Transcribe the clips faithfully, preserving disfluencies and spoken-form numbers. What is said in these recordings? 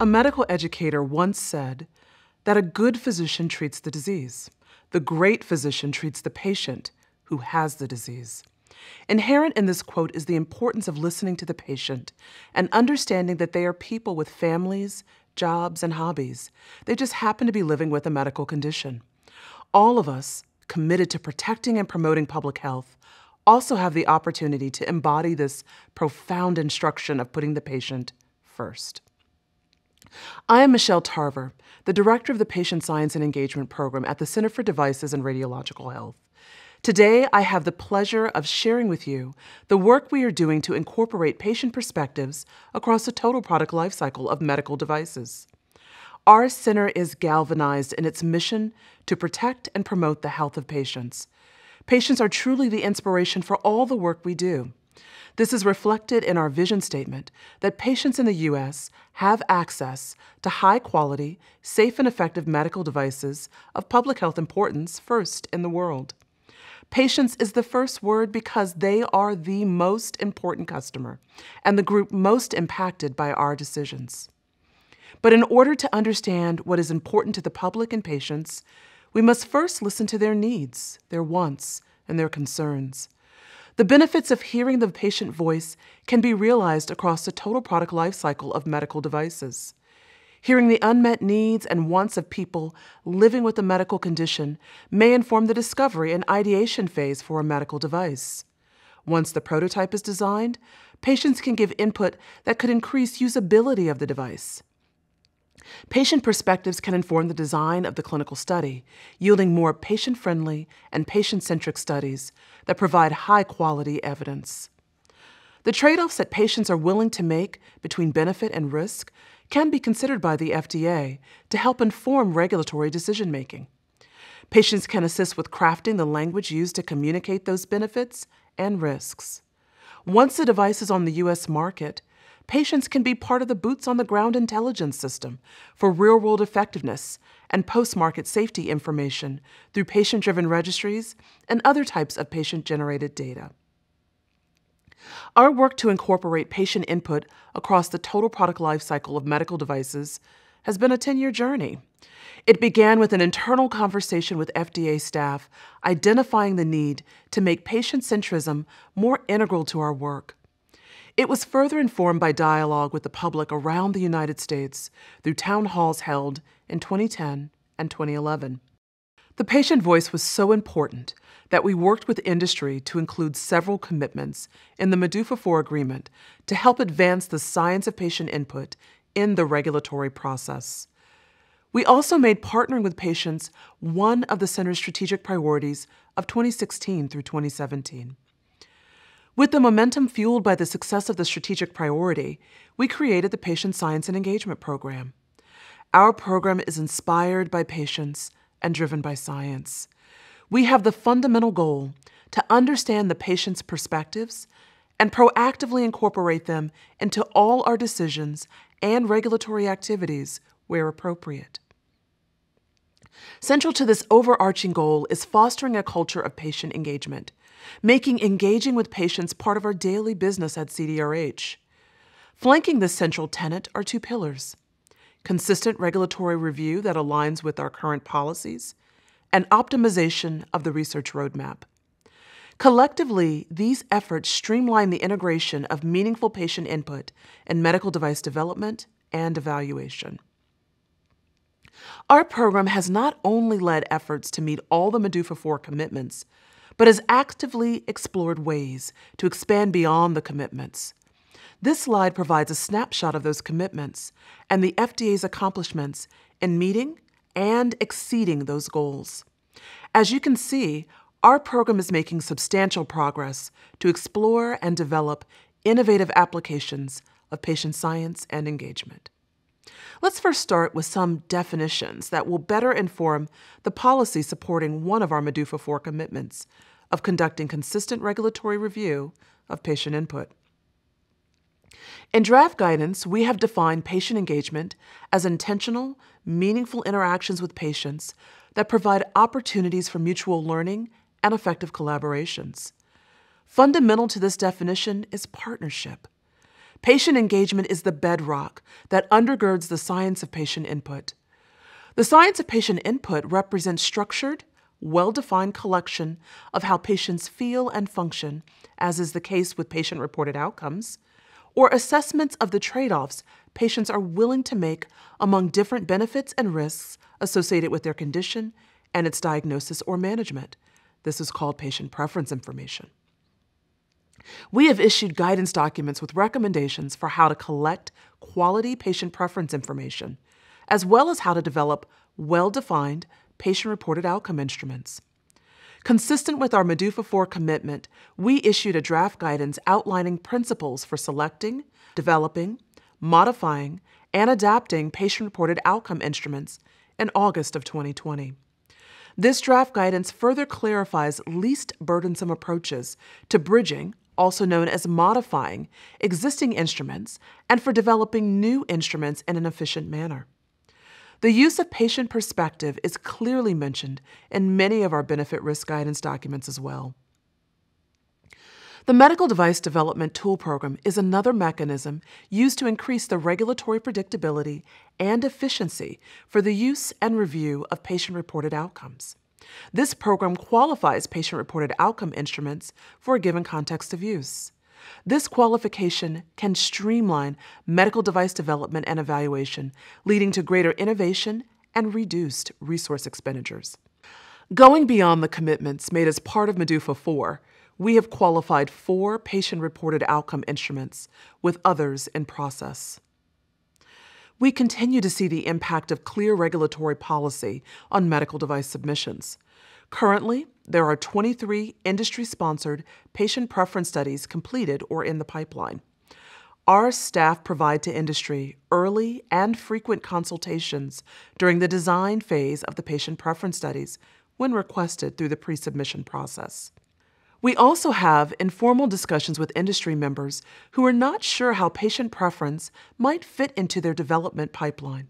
A medical educator once said that a good physician treats the disease. The great physician treats the patient who has the disease. Inherent in this quote is the importance of listening to the patient and understanding that they are people with families, jobs, and hobbies. They just happen to be living with a medical condition. All of us, committed to protecting and promoting public health, also have the opportunity to embody this profound instruction of putting the patient first. I am Michelle Tarver, the Director of the Patient Science and Engagement Program at the Center for Devices and Radiological Health. Today, I have the pleasure of sharing with you the work we are doing to incorporate patient perspectives across the total product lifecycle of medical devices. Our center is galvanized in its mission to protect and promote the health of patients. Patients are truly the inspiration for all the work we do. This is reflected in our vision statement that patients in the U S have access to high-quality, safe and effective medical devices of public health importance first in the world. Patients is the first word because they are the most important customer and the group most impacted by our decisions. But in order to understand what is important to the public and patients, we must first listen to their needs, their wants, and their concerns. The benefits of hearing the patient voice can be realized across the total product lifecycle of medical devices. Hearing the unmet needs and wants of people living with a medical condition may inform the discovery and ideation phase for a medical device. Once the prototype is designed, patients can give input that could increase usability of the device. Patient perspectives can inform the design of the clinical study, yielding more patient-friendly and patient-centric studies that provide high-quality evidence. The trade-offs that patients are willing to make between benefit and risk can be considered by the F D A to help inform regulatory decision-making. Patients can assist with crafting the language used to communicate those benefits and risks. Once the device is on the U S market, patients can be part of the boots-on-the-ground intelligence system for real-world effectiveness and post-market safety information through patient-driven registries and other types of patient-generated data. Our work to incorporate patient input across the total product lifecycle of medical devices has been a ten-year journey. It began with an internal conversation with F D A staff identifying the need to make patient centrism more integral to our work. It was further informed by dialogue with the public around the United States through town halls held in twenty ten and twenty eleven. The patient voice was so important that we worked with industry to include several commitments in the M D U F A four agreement to help advance the science of patient input in the regulatory process. We also made partnering with patients one of the Center's strategic priorities of twenty sixteen through twenty seventeen. With the momentum fueled by the success of the strategic priority, we created the Patient Science and Engagement Program. Our program is inspired by patients and driven by science. We have the fundamental goal to understand the patient's perspectives and proactively incorporate them into all our decisions and regulatory activities where appropriate. Central to this overarching goal is fostering a culture of patient engagement, making engaging with patients part of our daily business at C D R H. Flanking this central tenet are two pillars: consistent regulatory review that aligns with our current policies, and optimization of the research roadmap. Collectively, these efforts streamline the integration of meaningful patient input in medical device development and evaluation. Our program has not only led efforts to meet all the M D U F A four commitments, but has actively explored ways to expand beyond the commitments. This slide provides a snapshot of those commitments and the F D A's accomplishments in meeting and exceeding those goals. As you can see, our program is making substantial progress to explore and develop innovative applications of patient science and engagement. Let's first start with some definitions that will better inform the policy supporting one of our M D U F A four commitments of conducting consistent regulatory review of patient input. In draft guidance, we have defined patient engagement as intentional, meaningful interactions with patients that provide opportunities for mutual learning and effective collaborations. Fundamental to this definition is partnership. Patient engagement is the bedrock that undergirds the science of patient input. The science of patient input represents structured, well-defined collection of how patients feel and function, as is the case with patient-reported outcomes, or assessments of the trade-offs patients are willing to make among different benefits and risks associated with their condition and its diagnosis or management. This is called patient preference information. We have issued guidance documents with recommendations for how to collect quality patient preference information, as well as how to develop well-defined patient-reported outcome instruments. Consistent with our M D U F A four commitment, we issued a draft guidance outlining principles for selecting, developing, modifying, and adapting patient-reported outcome instruments in August of twenty twenty. This draft guidance further clarifies least burdensome approaches to bridging, also known as modifying, existing instruments and for developing new instruments in an efficient manner. The use of patient perspective is clearly mentioned in many of our benefit-risk guidance documents as well. The Medical Device Development Tool Program is another mechanism used to increase the regulatory predictability and efficiency for the use and review of patient-reported outcomes. This program qualifies patient-reported outcome instruments for a given context of use. This qualification can streamline medical device development and evaluation, leading to greater innovation and reduced resource expenditures. Going beyond the commitments made as part of M D U F A four, we have qualified four patient-reported outcome instruments, with others in process. We continue to see the impact of clear regulatory policy on medical device submissions. Currently, there are twenty-three industry-sponsored patient preference studies completed or in the pipeline. Our staff provide to industry early and frequent consultations during the design phase of the patient preference studies when requested through the pre-submission process. We also have informal discussions with industry members who are not sure how patient preference might fit into their development pipeline.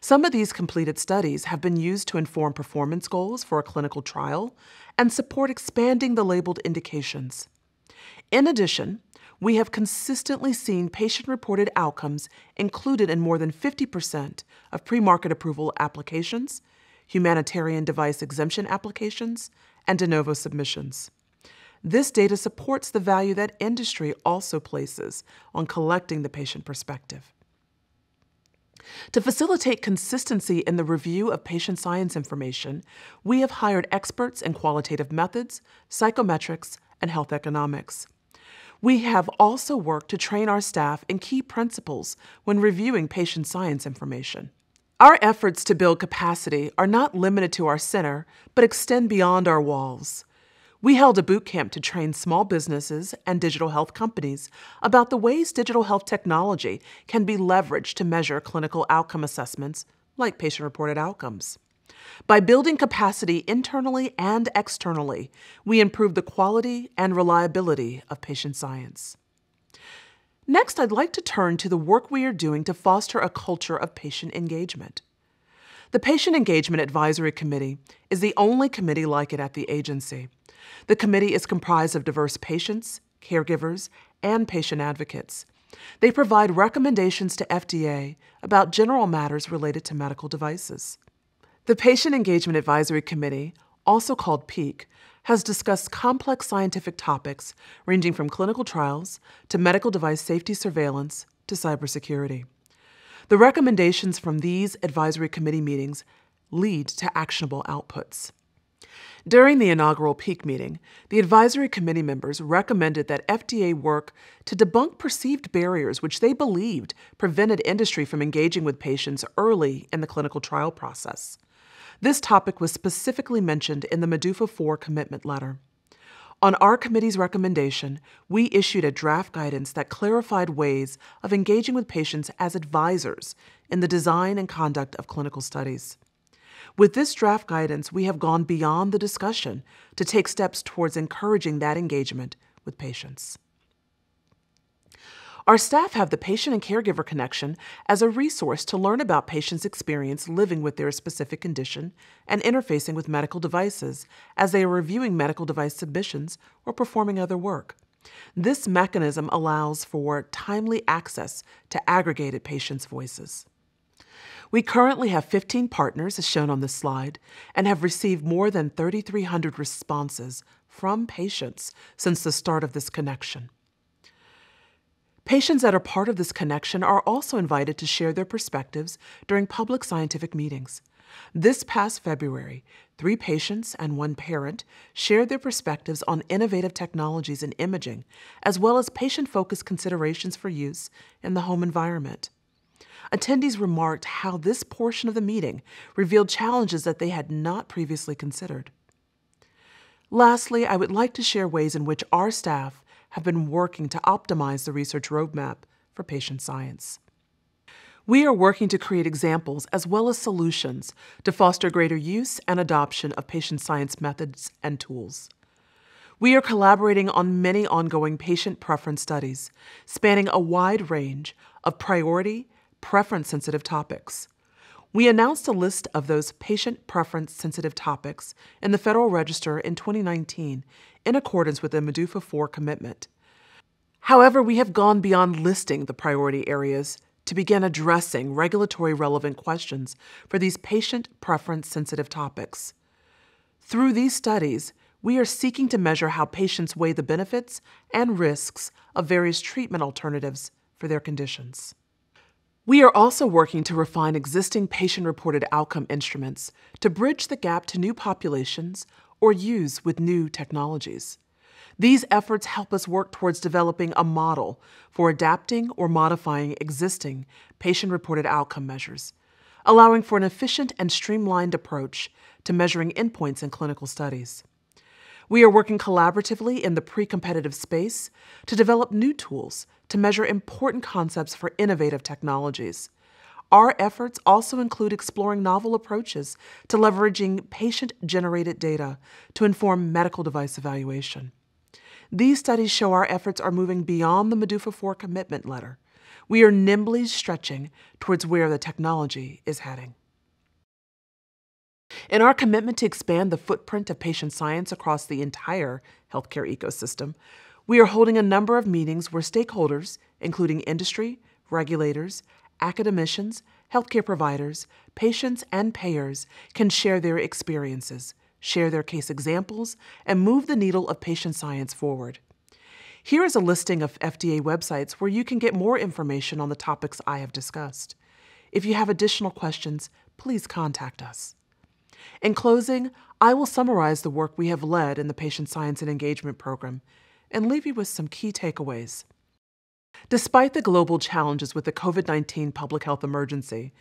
Some of these completed studies have been used to inform performance goals for a clinical trial and support expanding the labeled indications. In addition, we have consistently seen patient-reported outcomes included in more than fifty percent of pre-market approval applications, humanitarian device exemption applications, and de novo submissions. This data supports the value that industry also places on collecting the patient perspective. To facilitate consistency in the review of patient science information, we have hired experts in qualitative methods, psychometrics, and health economics. We have also worked to train our staff in key principles when reviewing patient science information. Our efforts to build capacity are not limited to our center, but extend beyond our walls. We held a boot camp to train small businesses and digital health companies about the ways digital health technology can be leveraged to measure clinical outcome assessments, like patient-reported outcomes. By building capacity internally and externally, we improve the quality and reliability of patient science. Next, I'd like to turn to the work we are doing to foster a culture of patient engagement. The Patient Engagement Advisory Committee is the only committee like it at the agency. The committee is comprised of diverse patients, caregivers, and patient advocates. They provide recommendations to F D A about general matters related to medical devices. The Patient Engagement Advisory Committee, also called PEAC, has discussed complex scientific topics ranging from clinical trials to medical device safety surveillance to cybersecurity. The recommendations from these advisory committee meetings lead to actionable outputs. During the inaugural PEAC meeting, the advisory committee members recommended that F D A work to debunk perceived barriers which they believed prevented industry from engaging with patients early in the clinical trial process. This topic was specifically mentioned in the M D U F A four commitment letter. On our committee's recommendation, we issued a draft guidance that clarified ways of engaging with patients as advisors in the design and conduct of clinical studies. With this draft guidance, we have gone beyond the discussion to take steps towards encouraging that engagement with patients. Our staff have the Patient and Caregiver Connection as a resource to learn about patients' experience living with their specific condition and interfacing with medical devices as they are reviewing medical device submissions or performing other work. This mechanism allows for timely access to aggregated patients' voices. We currently have fifteen partners, as shown on this slide, and have received more than three thousand three hundred responses from patients since the start of this connection. Patients that are part of this connection are also invited to share their perspectives during public scientific meetings. This past February, three patients and one parent shared their perspectives on innovative technologies in imaging, as well as patient-focused considerations for use in the home environment. Attendees remarked how this portion of the meeting revealed challenges that they had not previously considered. Lastly, I would like to share ways in which our staff have been working to optimize the research roadmap for patient science. We are working to create examples as well as solutions to foster greater use and adoption of patient science methods and tools. We are collaborating on many ongoing patient preference studies, spanning a wide range of priority, preference-sensitive topics. We announced a list of those patient preference-sensitive topics in the Federal Register in twenty nineteen in accordance with the MDUFA four commitment. However, we have gone beyond listing the priority areas to begin addressing regulatory relevant questions for these patient preference-sensitive topics. Through these studies, we are seeking to measure how patients weigh the benefits and risks of various treatment alternatives for their conditions. We are also working to refine existing patient-reported outcome instruments to bridge the gap to new populations or use with new technologies. These efforts help us work towards developing a model for adapting or modifying existing patient-reported outcome measures, allowing for an efficient and streamlined approach to measuring endpoints in clinical studies. We are working collaboratively in the pre-competitive space to develop new tools to measure important concepts for innovative technologies. Our efforts also include exploring novel approaches to leveraging patient-generated data to inform medical device evaluation. These studies show our efforts are moving beyond the MDUFA four commitment letter. We are nimbly stretching towards where the technology is heading. In our commitment to expand the footprint of patient science across the entire healthcare ecosystem, we are holding a number of meetings where stakeholders, including industry, regulators, academicians, healthcare providers, patients, and payers, can share their experiences, share their case examples, and move the needle of patient science forward. Here is a listing of F D A websites where you can get more information on the topics I have discussed. If you have additional questions, please contact us. In closing, I will summarize the work we have led in the Patient Science and Engagement Program and leave you with some key takeaways. Despite the global challenges with the COVID nineteen public health emergency,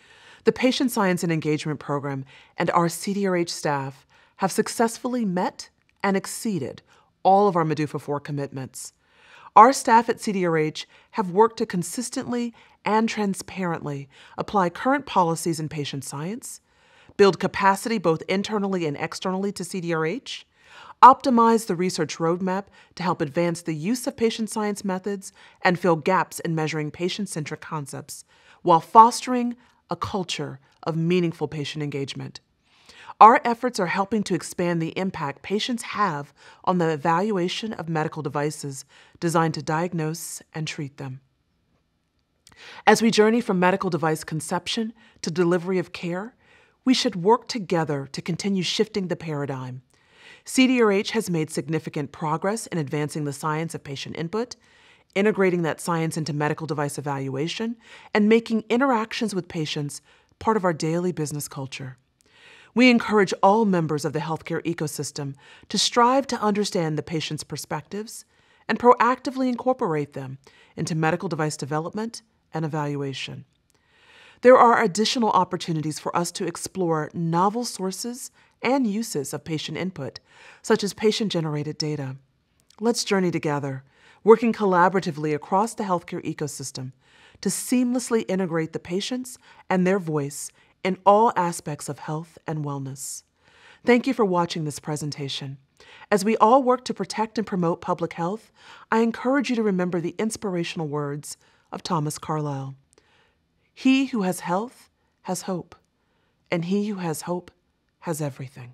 the Patient Science and Engagement Program and our C D R H staff have successfully met and exceeded all of our MDUFA four commitments. Our staff at C D R H have worked to consistently and transparently apply current policies in patient science, build capacity both internally and externally to C D R H, optimize the research roadmap to help advance the use of patient science methods and fill gaps in measuring patient-centric concepts, while fostering a culture of meaningful patient engagement. Our efforts are helping to expand the impact patients have on the evaluation of medical devices designed to diagnose and treat them. As we journey from medical device conception to delivery of care, we should work together to continue shifting the paradigm. C D R H has made significant progress in advancing the science of patient input, integrating that science into medical device evaluation, and making interactions with patients part of our daily business culture. We encourage all members of the healthcare ecosystem to strive to understand the patient's perspectives and proactively incorporate them into medical device development and evaluation. There are additional opportunities for us to explore novel sources and uses of patient input, such as patient-generated data. Let's journey together, working collaboratively across the healthcare ecosystem to seamlessly integrate the patients and their voice in all aspects of health and wellness. Thank you for watching this presentation. As we all work to protect and promote public health, I encourage you to remember the inspirational words of Thomas Carlyle. He who has health has hope, and he who has hope has everything.